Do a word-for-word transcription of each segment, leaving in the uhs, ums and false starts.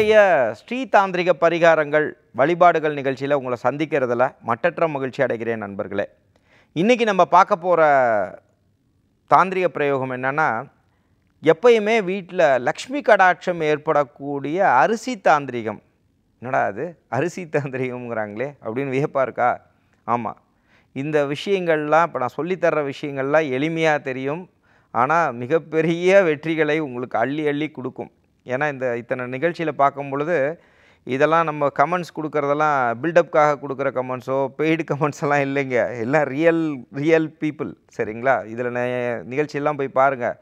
இன்றைய ஸ்ரீ தாந்திரிக பரிகாரங்கள் வழிபாடுகள் நிகழ்ச்சியில் உங்களை சந்திக்கிறதுல மட்டற்ற மகிழ்ச்சி அடைகிறேன் நண்பர்களே. இன்றைக்கி நம்ம பார்க்க போகிற தாந்திரிக பிரயோகம் என்னென்னா, எப்பயுமே வீட்டில் லக்ஷ்மி கடாட்சம் ஏற்படக்கூடிய அரிசி தாந்திரிகம். என்னடா அது அரிசி தாந்திரிகம்ங்கிறாங்களே அப்படின்னு வியப்பாக இருக்கா? ஆமாம், இந்த விஷயங்கள்லாம் இப்போ நான் சொல்லித்தர்ற விஷயங்கள்லாம் எளிமையாக தெரியும், ஆனால் மிகப்பெரிய வெற்றிகளை உங்களுக்கு அள்ளி அள்ளி கொடுக்கும். ஏன்னா இந்த இத்தனை நிகழ்ச்சியில் பார்க்கும் பொழுது இதெல்லாம் நம்ம கமெண்ட்ஸ் கொடுக்குறதெல்லாம் பில்டப்காக கொடுக்குற கமெண்ட்ஸோ பெய்டு கமெண்ட்ஸ் எல்லாம் இல்லைங்க, எல்லாம் ரியல் ரியல் பீப்புள். சரிங்களா? இதில் நிகழ்ச்சியெல்லாம் போய் பாருங்கள்,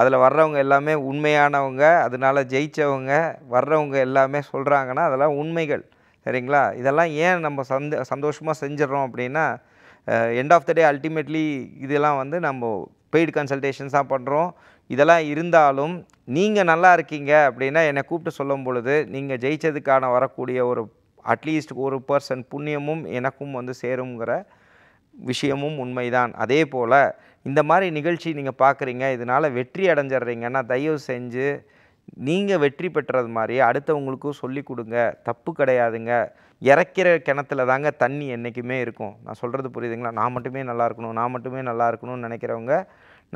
அதில் வர்றவங்க எல்லாமே உண்மையானவங்க, அதனால் ஜெயித்தவங்க வர்றவங்க எல்லாமே சொல்கிறாங்கன்னா அதெல்லாம் உண்மைகள். சரிங்களா? இதெல்லாம் ஏன் நம்ம சந்த சந்தோஷமாக செஞ்சிடறோம் அப்படின்னா, end of the day ultimately இதெல்லாம் வந்து நம்ம பெய்டு கன்சல்டேஷன்ஸாக பண்ணுறோம். இதெல்லாம் இருந்தாலும் நீங்கள் நல்லா இருக்கீங்க அப்படின்னா என்னை கூப்பிட்டு சொல்லும் பொழுது நீங்கள் ஜெயித்ததுக்கான வரக்கூடிய ஒரு அட்லீஸ்ட் ஒரு பர்சன்ட் புண்ணியமும் எனக்கும் வந்து சேருங்கிற விஷயமும் உண்மைதான். அதே போல் இந்த மாதிரி நிகழ்ச்சி நீங்கள் பார்க்குறீங்க, இதனால் வெற்றி அடைஞ்சிட்றீங்கன்னா தயவு செஞ்சு நீங்கள் வெற்றி பெற்றது மாதிரி அடுத்தவங்களுக்கும் சொல்லி கொடுங்க. தப்பு கிடையாதுங்க. இறக்கிற கிணத்துல தாங்க தண்ணி என்றைக்குமே இருக்கும். நான் சொல்கிறது புரியுதுங்களா? நான் மட்டுமே நல்லா இருக்கணும் நான் மட்டுமே நல்லா இருக்கணும்னு நினைக்கிறவங்க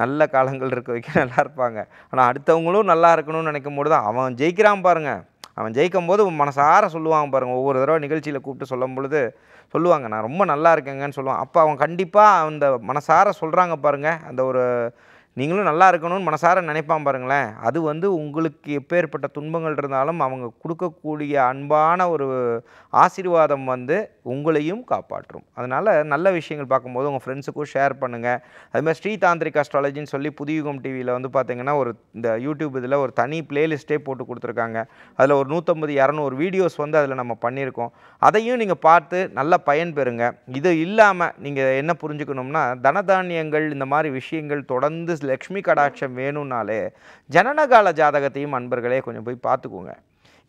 நல்ல காலங்கள் இருக்க வைக்க நல்லா இருப்பாங்க. ஆனால் அடுத்தவங்களும் நல்லா இருக்கணும்னு நினைக்கும் போது தான் அவன் ஜெயிக்கிறான் பாருங்கள். அவன் ஜெயிக்கும் போது மனசார சொல்லுவாங்க பாருங்கள். ஒவ்வொரு தடவை நிகழ்ச்சியில் கூப்பிட்டு சொல்லும் பொழுது சொல்லுவாங்க, நான் ரொம்ப நல்லா இருக்கேங்கன்னு சொல்லுவான். அப்போ அவன் கண்டிப்பாக அந்த மனசார சொல்கிறாங்க பாருங்கள். அந்த ஒரு நீங்களும் நல்லா இருக்கணும்னு மனசார நினைப்பான் பாருங்களேன். அது வந்து உங்களுக்கு எப்பேற்பட்ட துன்பங்கள் இருந்தாலும் அவங்க கொடுக்கக்கூடிய அன்பான ஒரு ஆசீர்வாதம் வந்து உங்களையும் காப்பாற்றும். அதனால் நல்ல விஷயங்கள் பார்க்கும்போது உங்கள் ஃப்ரெண்ட்ஸுக்கும் ஷேர் பண்ணுங்கள். அதுமாதிரி ஸ்ரீ தாந்திரிக் அஸ்ட்ராலஜின்னு சொல்லி புதியுகம் டிவியில் வந்து பார்த்திங்கன்னா ஒரு இந்த யூடியூப் இதில் ஒரு தனி பிளேலிஸ்ட்டே போட்டு கொடுத்துருக்காங்க. அதில் ஒரு நூற்றம்பது இரநூறு வீடியோஸ் வந்து அதில் நம்ம பண்ணியிருக்கோம். அதையும் நீங்கள் பார்த்து நல்ல பயன் பெறுங்க. இது இல்லாமல் நீங்கள் என்ன புரிஞ்சுக்கணும்னா, தனதானியங்கள் இந்த மாதிரி விஷயங்கள் தொடர்ந்து லக்ஷ்மி கடாட்சம் வேணும்னாலே ஜனனகால ஜாதகத்தையும் அன்பர்களே கொஞ்சம் போய் பார்த்துக்கோங்க.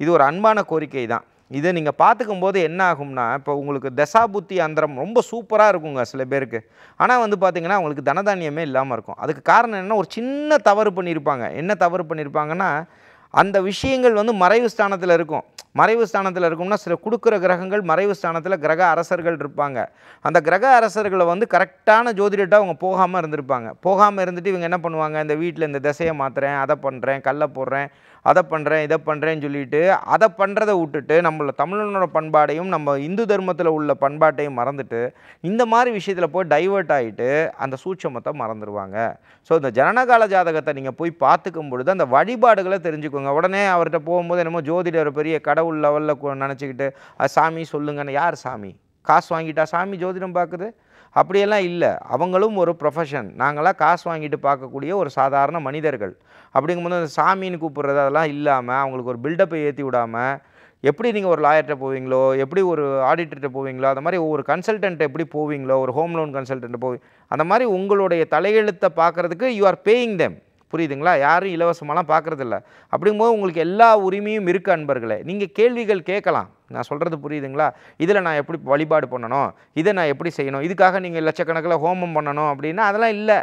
இது ஒரு அன்பான கோரிக்கை தான். இதை நீங்கள் பார்த்துக்கும் போது என்ன ஆகும்னா, இப்போ உங்களுக்கு தசாபுத்தி அந்தரம் ரொம்ப சூப்பராக இருக்குங்க சில பேருக்கு. ஆனால் வந்து பார்த்திங்கன்னா உங்களுக்கு தனதானியமே இல்லாமல் இருக்கும். அதுக்கு காரணம் என்ன, ஒரு சின்ன தவறு பண்ணியிருப்பாங்க. என்ன தவறு பண்ணியிருப்பாங்கன்னா, அந்த விஷயங்கள் வந்து மறைவு ஸ்தானத்தில் இருக்கும். மறைவு ஸ்தானத்தில் இருக்கும்னா சில கொடுக்குற கிரகங்கள் மறைவு ஸ்தானத்தில் கிரக அரசர்கள் இருப்பாங்க. அந்த கிரக அரசர்களை வந்து கரெக்டான ஜோதிடட்டாக அவங்க போகாமல் இருந்திருப்பாங்க. போகாமல் இருந்துட்டு இவங்க என்ன பண்ணுவாங்க, இந்த வீட்டில் இந்த திசையை மாற்றுறேன், அதை பண்ணுறேன், கல்லை போடுறேன், அதை பண்ணுறேன், இதை பண்ணுறேன்னு சொல்லிட்டு அதை பண்ணுறதை விட்டுட்டு நம்மளோட தமிழனோட பண்பாடையும் நம்ம இந்து தர்மத்தில் உள்ள பண்பாட்டையும் மறந்துட்டு இந்த மாதிரி விஷயத்தில் போய் டைவெர்ட் ஆகிட்டு அந்த சூட்சமத்தை மறந்துடுவாங்க. ஸோ இந்த ஜனனகால ஜாதகத்தை நீங்கள் போய் பார்த்துக்கும் பொழுது அந்த வழிபாடுகளை தெரிஞ்சுக்கோங்க. உடனே அவர்கிட்ட போகும்போது என்னமோ ஜோதிடர் பெரிய கடவுள் லெவலில் நினச்சிக்கிட்டு சாமி சொல்லுங்கன்னு, யார் சாமி? காசு வாங்கிட்டா சாமி ஜோதிடம் பார்க்குது? அப்படியெல்லாம் இல்லை. அவங்களும் ஒரு ப்ரொஃபஷன். நாங்களாம் காசு வாங்கிட்டு பார்க்கக்கூடிய ஒரு சாதாரண மனிதர்கள். அப்படிங்கும்போது அந்த சாமின்னு கூப்பிட்றது அதெல்லாம் இல்லாமல் அவங்களுக்கு ஒரு பில்டப்பை ஏற்றி விடாமல், எப்படி நீங்கள் ஒரு லாயர்கிட்ட போவீங்களோ, எப்படி ஒரு ஆடிட்டர்கிட்ட போவீங்களோ, அந்த மாதிரி ஒவ்வொரு கன்சல்டன்ட் எப்படி போவீங்களோ, ஒரு ஹோம் லோன் கன்சல்டன்ட் போவீங்க, அந்த மாதிரி உங்களுடைய தலையெழுத்தை பார்க்குறதுக்கு யூ ஆர் பேயிங் தெம். புரியுதுங்களா? யாரும் இலவசமாலாம் பார்க்குறதில்ல. அப்படிங்கும்போது உங்களுக்கு எல்லா உரிமையும் இருக்குது அன்பர்களே. நீங்கள் கேள்விகள் கேட்கலாம். நான் சொல்கிறது புரியுதுங்களா? இதில் நான் எப்படி வழிபாடு பண்ணணும், இதை நான் எப்படி செய்யணும், இதுக்காக நீங்கள் லட்சக்கணக்கில் ஹோமம் பண்ணணும் அப்படின்னா அதெல்லாம் இல்லை.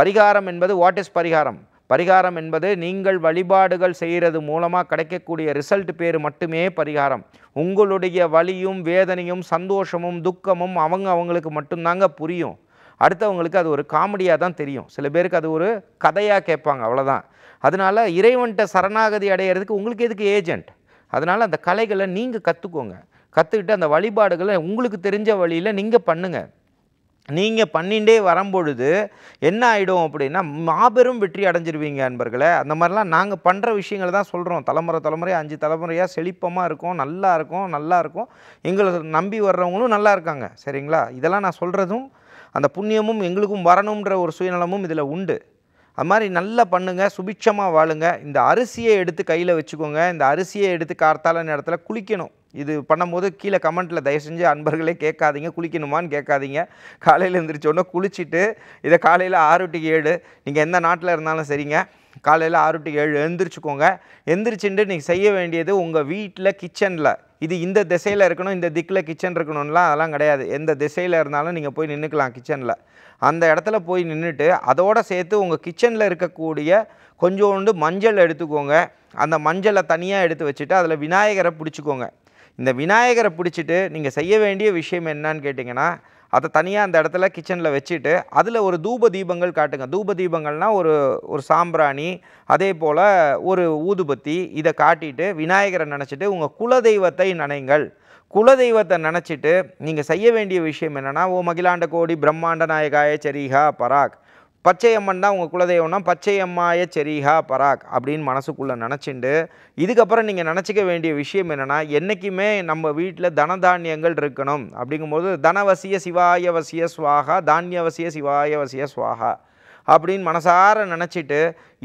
பரிகாரம் என்பது வாட் இஸ் பரிகாரம்? பரிகாரம் என்பது நீங்கள் வழிபாடுகள் செய்கிறது மூலமாக கிடைக்கக்கூடிய ரிசல்ட் பேர் மட்டுமே பரிகாரம். உங்களுடைய வலியும் வேதனையும் சந்தோஷமும் துக்கமும் அவங்க அவங்களுக்கு மட்டும்தாங்க புரியும். அடுத்தவங்களுக்கு அது ஒரு காமெடியாக தான் தெரியும். சில பேருக்கு அது ஒரு கதையாக கேட்பாங்க, அவ்வளோதான். அதனால் இறைவன்கிட்ட சரணாகதி அடையிறதுக்கு உங்களுக்கு எதுக்கு ஏஜெண்ட்? அதனால் அந்த கலைகளை நீங்கள் கற்றுக்கோங்க. கற்றுக்கிட்டு அந்த வழிபாடுகளை உங்களுக்கு தெரிஞ்ச வழியில் நீங்கள் பண்ணுங்கள். நீங்கள் பண்ணிகிட்டே வரும்பொழுது என்ன ஆகிடும் அப்படின்னா மாபெரும் வெற்றி அடைஞ்சிருவீங்க அன்பர்களே. அந்த மாதிரிலாம் நாங்கள் பண்ணுற விஷயங்களை தான் சொல்கிறோம். தலைமுறை தலைமுறையாக அஞ்சு தலைமுறையாக செழிப்பமாக இருக்கும், நல்லா இருக்கும், நல்லா இருக்கும். எங்களை நம்பி வர்றவங்களும் நல்லா இருக்காங்க. சரிங்களா? இதெல்லாம் நான் சொல்கிறதும் அந்த புண்ணியமும் எங்களுக்கும் வரணுன்ற ஒரு சுயநலமும் இதில் உண்டு. அது மாதிரி நல்லா பண்ணுங்கள், சுபிட்சமாக வாழுங்க. இந்த அரிசியை எடுத்து கையில் வச்சுக்கோங்க. இந்த அரிசியை எடுத்து கார்த்தால நேரத்தில் குளிக்கணும். இது பண்ணும்போது கீழே கமெண்ட்டில் தயவு செஞ்சு அன்பர்களே கேட்காதீங்க குளிக்கணுமான்னு கேட்காதீங்க. காலையில் எழுந்திரிச்சோன்னா குளிச்சுட்டு இதை காலையில் ஆறு டு ஏழு நீங்கள் எந்த நாட்டில் இருந்தாலும் சரிங்க, காலையில் ஆறு டு ஏழு எழுந்திரிச்சுக்கோங்க. எழுந்திரிச்சுட்டு நீங்கள் செய்ய வேண்டியது உங்கள் வீட்டில் கிச்சனில் इत दिशल இந்த திக்ல கிச்சன் இருக்கணும்லாம் அதெல்லாம் கிடையாது எந்த திசையில இருந்தாலும் நீங்க போய் நின்னுக்கலாம் கிச்சன்ல அந்த இடத்துல போய் நின்னுட்டு அதோட சேர்த்து உங்க கிச்சன்ல இருக்க கூடிய கொஞ்சோண்டு மஞ்சள் எடுத்துக்கோங்க அந்த மஞ்சளை தனியா எடுத்து வச்சிட்டு அதுல விநாயகரை பிடிச்சுக்கோங்க இந்த விநாயகரை பிடிச்சிட்டு நீங்க செய்ய வேண்டிய விஷயம் என்னன்னு கேட்டிங்கனா அதை தனியா அந்த இடத்துல கிச்சன்ல வச்சிட்டு அதுல ஒரு தூப தீபங்கள் காட்டுங்க தூப தீபங்கள்னா ஒரு ஒரு சாம்பிராணி அதே போல ஒரு ஊதுபத்தி இத காட்டிட்டு விநாயகரை நினைச்சிட்டு உங்க குல தெய்வத்தை நினைங்கள் குல தெய்வத்தை நினைச்சிட்டு நீங்க செய்ய வேண்டிய விஷயம் என்னன்னா ஓ மகிலாண்ட கோடி பிரம்மாண்ட நாயகாய சரிஹா பராக் பச்சையம்மன் தான் உங்க குல தெய்வம்னா பச்சையம்மாய சரிஹா பராக் அப்படிን மனசுக்குள்ள நினைச்சிட்டு இதுக்கு அப்புறம் நீங்க நினைச்சிக்க வேண்டிய விஷயம் என்னன்னா என்னைக்குமே நம்ம வீட்ல தன தானியங்கள் இருக்கணும் அப்படிங்கும்போது தனவசிய சிவாய வசிய ஸ்வாஹா தானியவசிய சிவாய வசிய ஸ்வாஹா அப்படின் மனசார நினைச்சிட்டு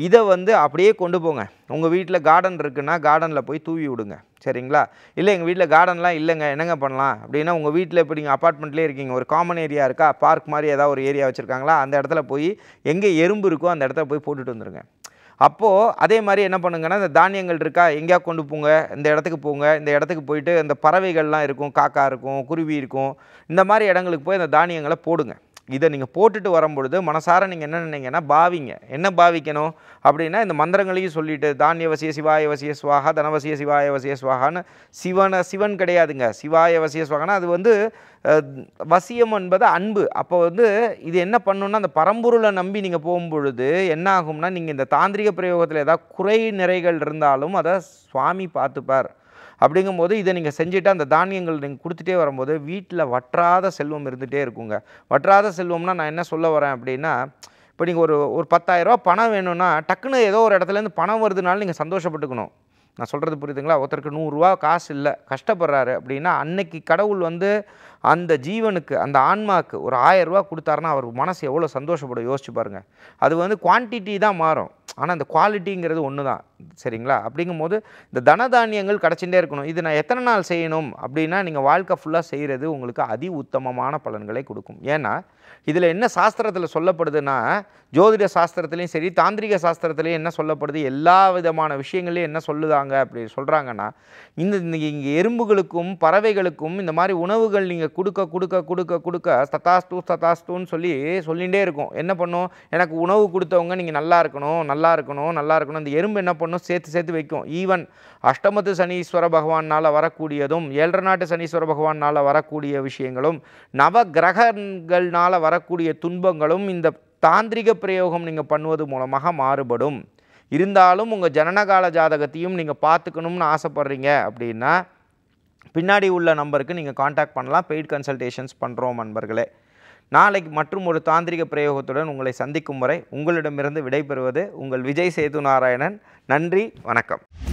இத வந்து அப்படியே கொண்டு போங்க உங்க வீட்ல கார்டன் இருக்குனா கார்டன்ல போய் தூவி விடுங்க சரிங்களா இல்ல எங்க வீட்ல கார்டன்லாம் இல்லங்க என்னங்க பண்ணலாம் அப்படினா உங்க வீட்ல இப்ப நீங்க அபார்ட்மென்ட்லயே இருக்கீங்க ஒரு காமன் ஏரியா இருக்கா பார்க் மாதிரி ஏதாவது ஒரு ஏரியா வச்சிருக்காங்களா அந்த இடத்துல போய் எங்க எறும்பு இருக்கோ அந்த இடத்துல போய் போட்டுட்டு வந்துருங்க அப்போ அதே மாதிரி என்ன பண்ணுங்கன்னா இந்த தானியங்கள் இருக்கா எங்கயா கொண்டு போங்க இந்த இடத்துக்கு போங்க இந்த இடத்துக்கு போயிடு அந்த பறவைகள்லாம் இருக்கும் காக்கா இருக்கும் குருவி இருக்கும் இந்த மாதிரி இடங்களுக்கு போய் அந்த தானியங்களை போடுங்க இத நீங்க போட்டுட்டு வரும்போது மனசார நீங்க என்ன நினைங்கன்னா பாவிங்க என்ன பாவிக்கணும் அப்படினா இந்த மந்திரங்களையும் சொல்லிட்டு தானியவசிய சிவாய வசிய ஸ்வாஹா தனவசிய சிவாய வசிய ஸ்வாஹான்னு சிவன சிவன் கிடையாதுங்க சிவாய வசிய ஸ்வாஹானா அது வந்து வசியம் என்பது அன்பு அப்ப வந்து இது என்ன பண்ணும்னா அந்த பரம்பொருளை நம்பி நீங்க போகும்போது என்ன ஆகும்னா நீங்க இந்த தாந்திரிக பிரயோகத்துல ஏதாவது குறை நிறைகள் இருந்தாலும் அத சுவாமி பார்த்துப்பார் அப்படிங்கும்போது இத நீங்க செஞ்சிட்டு அந்த தானியங்களை நீங்க கொடுத்துட்டே வரும்போது வீட்ல வற்றாத செல்வம் இருந்துட்டே இருக்குங்க வற்றாத செல்வம்னா நான் என்ன சொல்ல வரேன் அப்படினா இப்போ நீங்க ஒரு ஒரு பத்தாயிரம் ரூபாய் பணம் வேணும்னா டக்குனு ஏதோ ஒரு இடத்துல இருந்து பணம் வருதுனால நீங்க சந்தோஷப்பட்டுக்கணும் நான் சொல்றது புரியுதுங்களா ஒருத்தருக்கு நூறு ரூபாய் காசு இல்ல கஷ்டப்படுறாரு அப்படினா அன்னைக்கு கடவுள் வந்து அந்த ஜீவனுக்கு அந்த ஆன்மாக்கு ஒரு ஆயிரம் ரூபாய் கொடுத்தாருனா அவர் மனசு எவ்வளவு சந்தோஷப்படும் யோசிச்சு பாருங்க அது வந்து குவாண்டிட்டி தான் மாறும் ஆனா அந்த குவாலிட்டிங்கிறது ஒண்ணுதான் சரிங்களா அப்படிங்கும்போது இந்த தனதானியங்கள் கடச்சிட்டே இருக்கணும் இது நான் எத்தனை நாள் செய்யணும் அப்படினா நீங்க வாழ்க்கை ஃபுல்லா செய்யிறது உங்களுக்கு அதி உத்தமமான பலன்களை கொடுக்கும் ஏனா இதுல என்ன சாஸ்திரத்துல சொல்லப்படுதுனா ஜோதிட சாஸ்திரத்திலயும் சரி தாந்திரிக சாஸ்திரத்திலயும் என்ன சொல்லப்படுது எல்லா விதமான விஷயங்களையும் என்ன சொல்லுவாங்க அப்படி சொல்றாங்கன்னா இந்த இங்க எறும்புகளுக்கும் பறவைகளுக்கும் இந்த மாதிரி உணவுகள் நீங்க கொடுக்க கொடுக்க கொடுக்க கொடுக்க ததாஸ்து ததாஸ்துன்னு சொல்லி சொல்லிட்டே இருக்கும் என்ன பண்ணும் எனக்கு உணவு கொடுத்தவங்க நீங்க நல்லா இருக்கணும் நல்லா இருக்கணும் நல்லா இருக்கணும் இந்த எறும்பு என்ன பண்ணும் சேர்த்து சேர்த்து வைக்கும் ஈவன் அஷ்டமத்து சனீஸ்வர பகவானால வரக்கூடியதும் ஏழரை நாட்டு சனீஸ்வர பகவானால வரக்கூடிய விஷயங்களும் நவ கிரகங்களால வரக்கூடிய துன்பங்களும் இந்த தாந்திரிக பிரயோகம் நீங்க பண்ணுவது மூலமாக மாறுபடும் இருந்தாலும் உங்க ஜனனகால ஜாதகத்தையும் நீங்க பார்த்துக்கணும்னு ஆசைப்படுறீங்க அப்படினா பின்னாடி உள்ள நம்பருக்கு நீங்க கான்டாக்ட் பண்ணலாம் பெய்ட் கன்சல்டேஷன்ஸ் பண்றோம் நண்பர்களே நாளைக்கு மற்றும் ஒரு தாந்திரிக பிரயோகத்துடன் உங்களை சந்திக்கும் வரை உங்களிடமிருந்து விடைபெறுவது உங்கள் விஜய் சேது நாராயணன் நன்றி வணக்கம்